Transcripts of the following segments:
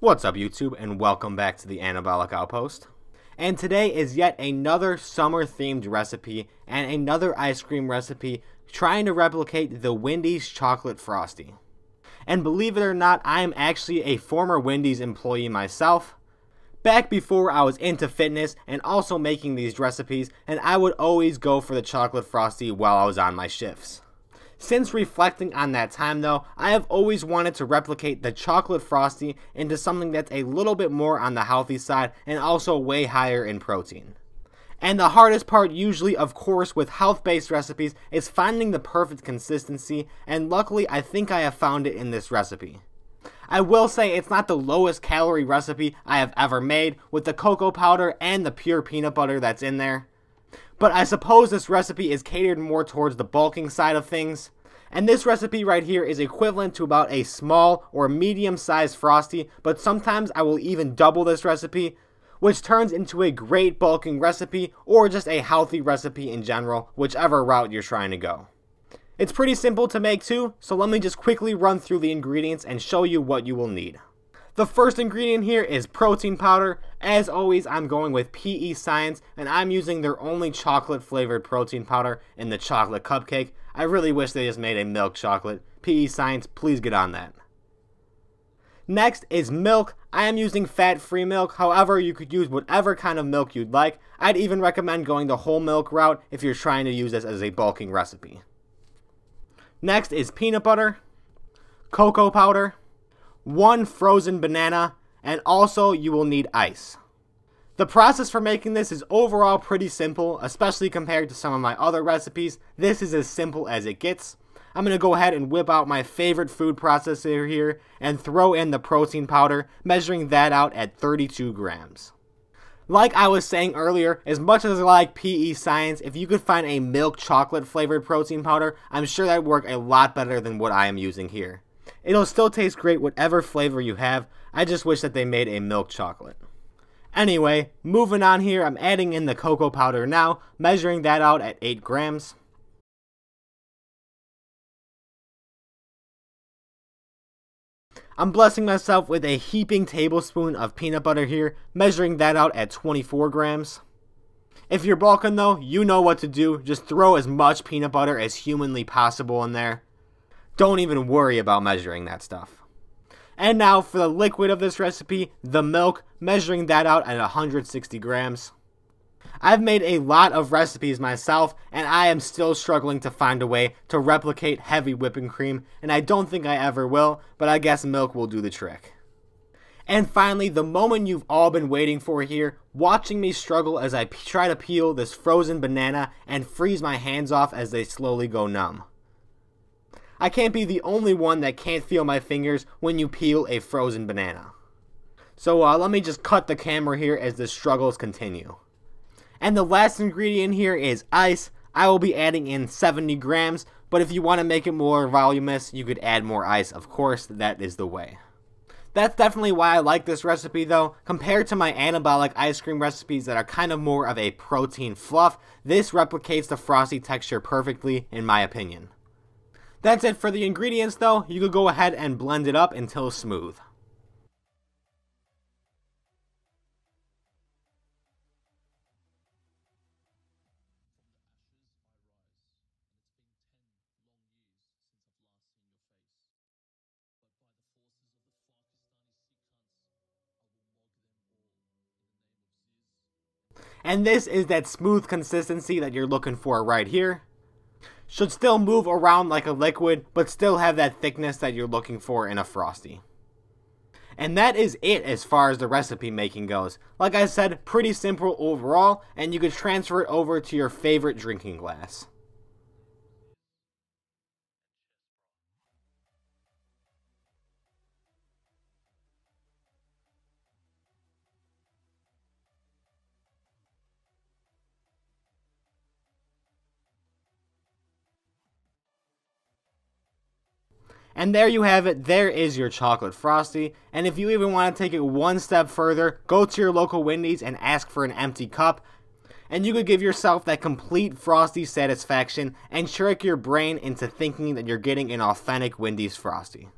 What's up YouTube, and welcome back to the Anabolic Outpost. And today is yet another summer themed recipe and another ice cream recipe trying to replicate the Wendy's Chocolate Frosty. And believe it or not, I'm actually a former Wendy's employee myself. Back before I was into fitness and also making these recipes, and I would always go for the Chocolate Frosty while I was on my shifts. Since reflecting on that time though, I have always wanted to replicate the Chocolate Frosty into something that's a little bit more on the healthy side and also way higher in protein. And the hardest part usually, of course, with health-based recipes is finding the perfect consistency, and luckily I think I have found it in this recipe. I will say it's not the lowest calorie recipe I have ever made, with the cocoa powder and the pure peanut butter that's in there. But I suppose this recipe is catered more towards the bulking side of things. And this recipe right here is equivalent to about a small or medium-sized Frosty, but sometimes I will even double this recipe, which turns into a great bulking recipe or just a healthy recipe in general, whichever route you're trying to go. It's pretty simple to make too, so let me just quickly run through the ingredients and show you what you will need. The first ingredient here is protein powder. As always, I'm going with PE Science, and I'm using their only chocolate flavored protein powder in the chocolate cupcake. I really wish they just made a milk chocolate. PE Science, please get on that. Next is milk. I am using fat-free milk, however you could use whatever kind of milk you'd like. I'd even recommend going the whole milk route if you're trying to use this as a bulking recipe. Next is peanut butter, cocoa powder, one frozen banana, and also you will need ice. The process for making this is overall pretty simple, especially compared to some of my other recipes. This is as simple as it gets. I'm going to go ahead and whip out my favorite food processor here and throw in the protein powder, measuring that out at 32 grams. Like I was saying earlier, as much as I like PE Science, if you could find a milk chocolate flavored protein powder, I'm sure that would work a lot better than what I am using here. It'll still taste great whatever flavor you have. I just wish that they made a milk chocolate. Anyway, moving on here, I'm adding in the cocoa powder now, measuring that out at 8 grams. I'm blessing myself with a heaping tablespoon of peanut butter here, measuring that out at 24 grams. If you're bulking though, you know what to do. Just throw as much peanut butter as humanly possible in there. Don't even worry about measuring that stuff. And now for the liquid of this recipe, the milk, measuring that out at 160 grams. I've made a lot of recipes myself, and I am still struggling to find a way to replicate heavy whipping cream, and I don't think I ever will, but I guess milk will do the trick. And finally, the moment you've all been waiting for here, watching me struggle as I try to peel this frozen banana and freeze my hands off as they slowly go numb. I can't be the only one that can't feel my fingers when you peel a frozen banana. So let me just cut the camera here as the struggles continue. And the last ingredient here is ice. I will be adding in 70 grams, but if you want to make it more voluminous, you could add more ice, of course, that is the way. That's definitely why I like this recipe though. Compared to my anabolic ice cream recipes that are kind of more of a protein fluff, this replicates the frosty texture perfectly, in my opinion. That's it for the ingredients though. You could go ahead and blend it up until smooth. And this is that smooth consistency that you're looking for right here. Should still move around like a liquid, but still have that thickness that you're looking for in a Frosty. And that is it as far as the recipe making goes. Like I said, pretty simple overall, and you could transfer it over to your favorite drinking glass. And there you have it, there is your Chocolate Frosty. And if you even want to take it one step further, go to your local Wendy's and ask for an empty cup. And you could give yourself that complete Frosty satisfaction and trick your brain into thinking that you're getting an authentic Wendy's Frosty.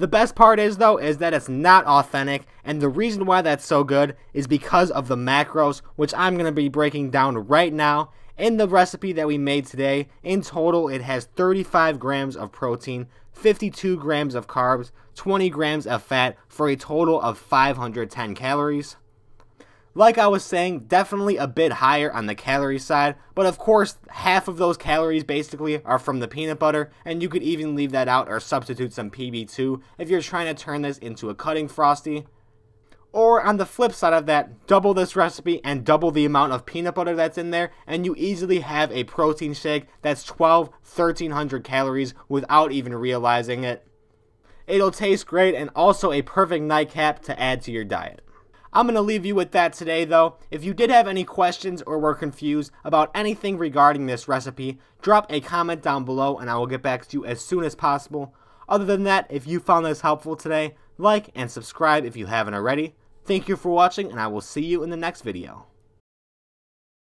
The best part is, though, is that it's not authentic, and the reason why that's so good is because of the macros, which I'm going to be breaking down right now. In the recipe that we made today, in total it has 35 grams of protein, 52 grams of carbs, 20 grams of fat, for a total of 510 calories. Like I was saying, definitely a bit higher on the calorie side, but of course half of those calories basically are from the peanut butter, and you could even leave that out or substitute some PB2 if you're trying to turn this into a cutting frosty. Or on the flip side of that, double this recipe and double the amount of peanut butter that's in there, and you easily have a protein shake that's 1,300 calories without even realizing it. It'll taste great and also a perfect nightcap to add to your diet. I'm going to leave you with that today though. If you did have any questions or were confused about anything regarding this recipe, drop a comment down below and I will get back to you as soon as possible. Other than that, if you found this helpful today, like and subscribe if you haven't already. Thank you for watching and I will see you in the next video.